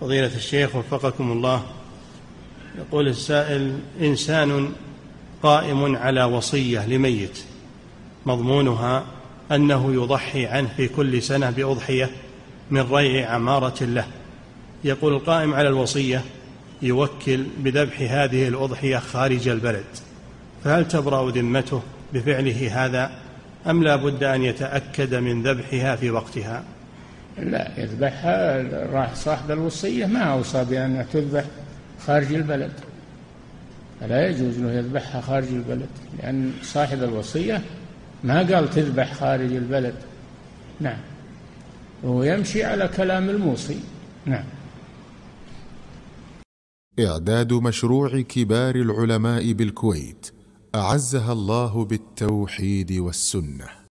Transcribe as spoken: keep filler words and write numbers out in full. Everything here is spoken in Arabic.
فضيلة الشيخ وفقكم الله، يقول السائل: إنسان قائم على وصية لميت مضمونها أنه يضحي عنه في كل سنة بأضحية من ريع عمارة له، يقول القائم على الوصية يوكل بذبح هذه الأضحية خارج البلد، فهل تبرأ ذمته بفعله هذا أم لا بد أن يتأكد من ذبحها في وقتها؟ لا يذبحها، راح صاحب الوصية ما أوصى بأنها تذبح خارج البلد، فلا يجوز أنه يذبحها خارج البلد، لأن صاحب الوصية ما قال تذبح خارج البلد. نعم، وهو يمشي على كلام الموصي. نعم. إعداد مشروع كبار العلماء بالكويت أعزها الله بالتوحيد والسنة.